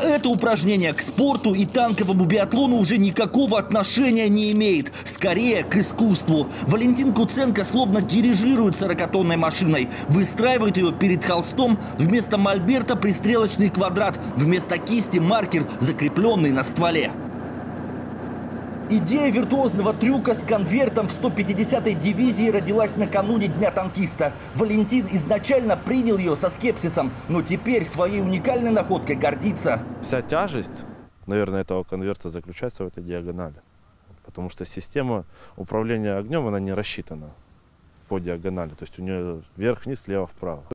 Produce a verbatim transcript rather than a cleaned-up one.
Это упражнение к спорту и танковому биатлону уже никакого отношения не имеет. Скорее, к искусству. Валентин Куценко словно дирижирует сорокатонной машиной. Выстраивает ее перед холстом. Вместо мольберта пристрелочный квадрат. Вместо кисти маркер, закрепленный на стволе. Идея виртуозного трюка с конвертом в сто пятидесятой дивизии родилась накануне Дня танкиста. Валентин изначально принял ее со скепсисом, но теперь своей уникальной находкой гордится. Вся тяжесть, наверное, этого конверта заключается в этой диагонали. Потому что система управления огнем, она не рассчитана по диагонали. То есть у нее вверх-вниз, слева-вправо.